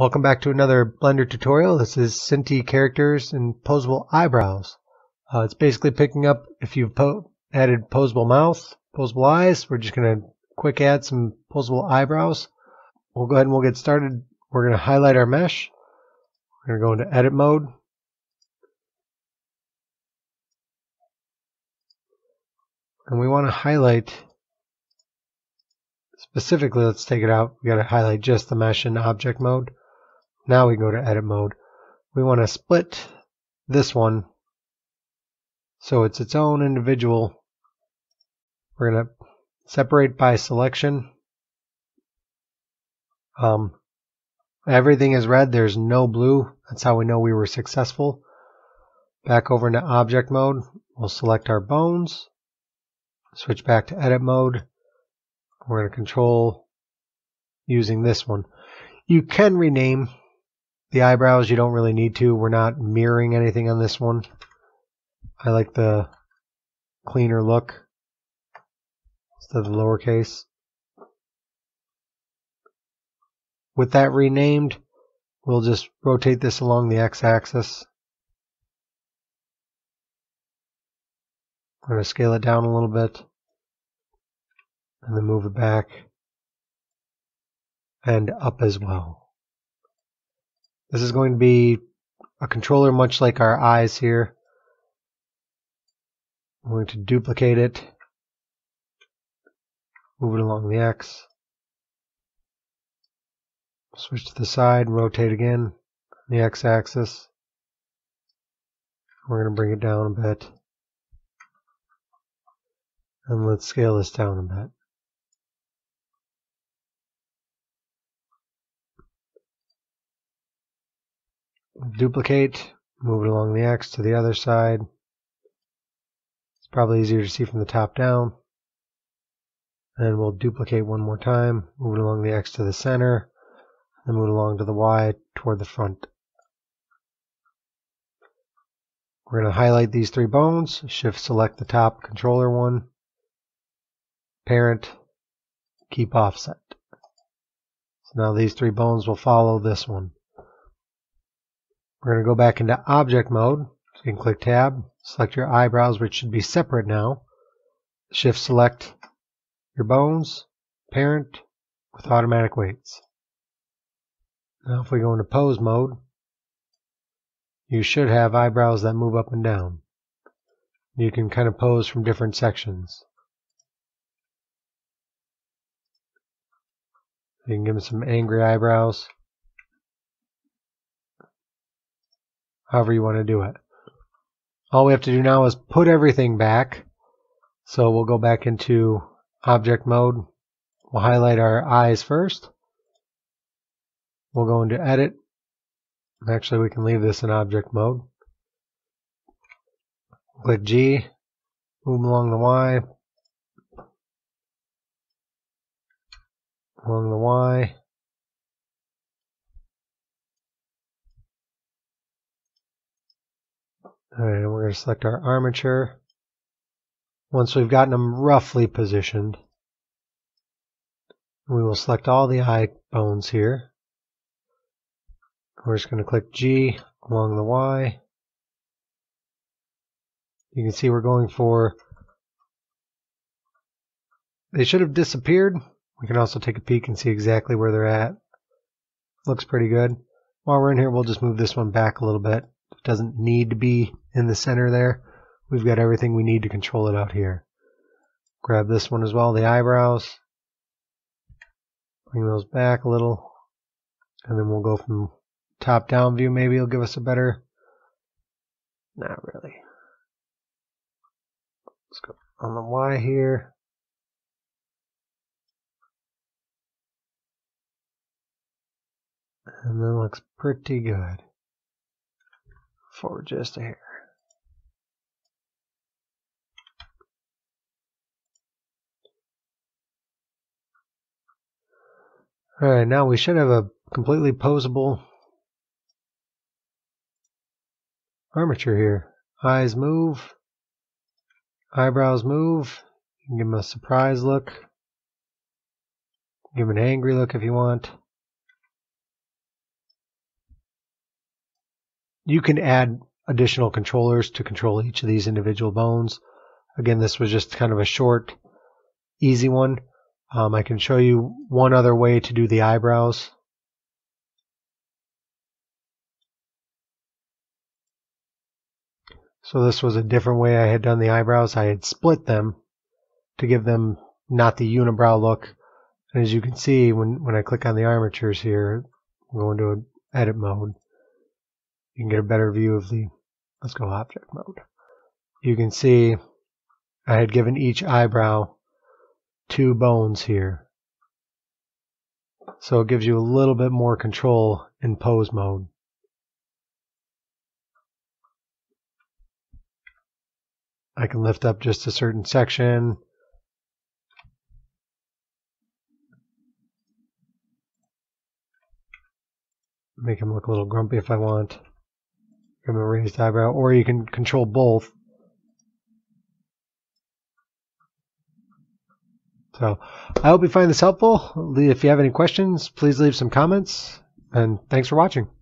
Welcome back to another Blender tutorial. This is Synty characters and posable eyebrows. It's basically picking up if you've added posable mouth, posable eyes. We're just going to quick add some posable eyebrows. We'll go ahead and we'll get started. We're going to highlight our mesh. We're going to go into edit mode. And we want to highlight specifically, let's take it out. We've got to highlight just the mesh in object mode. Now we go to edit mode. We want to split this one so it's its own individual. We're going to separate by selection. Everything is red. There's no blue. That's how we know we were successful. Back over into object mode. We'll select our bones. Switch back to edit mode. We're going to control using this one. You can rename the eyebrows. You don't really need to. We're not mirroring anything on this one. I like the cleaner look instead of the lowercase. With that renamed, we'll just rotate this along the x-axis. I'm going to scale it down a little bit. And then move it back and up as well. This is going to be a controller much like our eyes here. I'm going to duplicate it, move it along the X, switch to the side, rotate again on the X axis. We're going to bring it down a bit. And let's scale this down a bit. Duplicate, move it along the X to the other side. It's probably easier to see from the top down. And we'll duplicate one more time, move it along the X to the center, and then move it along to the Y toward the front. We're going to highlight these three bones, shift select the top controller one, parent, keep offset. So now these three bones will follow this one. We're going to go back into object mode. So you can click tab, select your eyebrows, which should be separate now. Shift select your bones, parent, with automatic weights. Now if we go into pose mode, you should have eyebrows that move up and down. You can kind of pose from different sections. You can give them some angry eyebrows. However you want to do it. All we have to do now is put everything back. So we'll go back into object mode. We'll highlight our eyes first. We'll go into edit. Actually, we can leave this in object mode. Click G, move along the Y, along the Y. Alright, we're going to select our armature. Once we've gotten them roughly positioned, we will select all the eye bones here. We're just going to click G along the Y. You can see we're going for... They should have disappeared. We can also take a peek and see exactly where they're at. Looks pretty good. While we're in here, we'll just move this one back a little bit. It doesn't need to be in the center there. We've got everything we need to control it out here. Grab this one as well, the eyebrows. Bring those back a little. And then we'll go from top down view. Maybe it'll give us a better... Not really. Let's go on the Y here. And that looks pretty good. Forward just a hair. Alright, now we should have a completely posable armature here. Eyes move, eyebrows move. You can give them a surprised look, give them an angry look if you want. You can add additional controllers to control each of these individual bones. Again, this was just kind of a short, easy one. I can show you one other way to do the eyebrows. So this was a different way I had done the eyebrows. I had split them to give them not the unibrow look. And as you can see, when I click on the armatures here, go into edit mode, you can get a better view of the, let's go object mode. You can see I had given each eyebrow two bones here. So it gives you a little bit more control in pose mode. I can lift up just a certain section. Make him look a little grumpy if I want. Give him a raised eyebrow, or you can control both. So I hope you find this helpful. If you have any questions, please leave some comments, and thanks for watching.